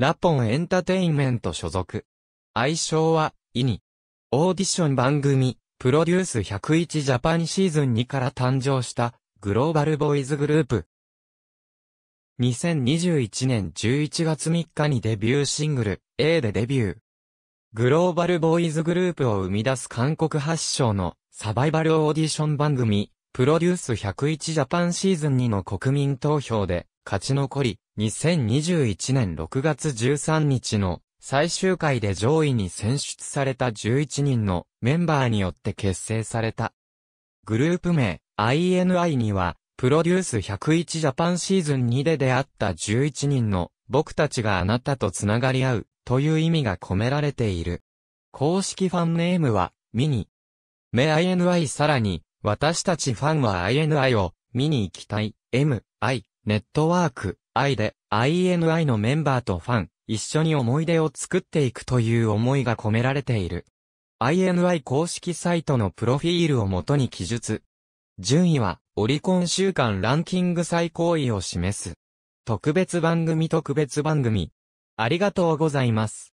ラポンエンタテインメント所属。愛称は、INI。オーディション番組、プロデュース101ジャパンシーズン2から誕生した、グローバルボーイズグループ。2021年11月3日にデビューシングル、A でデビュー。グローバルボーイズグループを生み出す韓国発祥のサバイバルオーディション番組、プロデュース101ジャパンシーズン2の国民投票で勝ち残り、2021年6月13日の最終回で上位に選出された11人のメンバーによって結成された。グループ名、INI には、プロデュース101ジャパンシーズン2で出会った11人の僕たちがあなたとつながり合うという意味が込められている。公式ファンネームは、見に。目 INI さらに、私たちファンは INI を見に行きたい。MI ネットワーク I で INI のメンバーとファン、一緒に思い出を作っていくという思いが込められている。INI 公式サイトのプロフィールを元に記述。順位はオリコン週間ランキング最高位を示す。特別番組。ありがとうございます。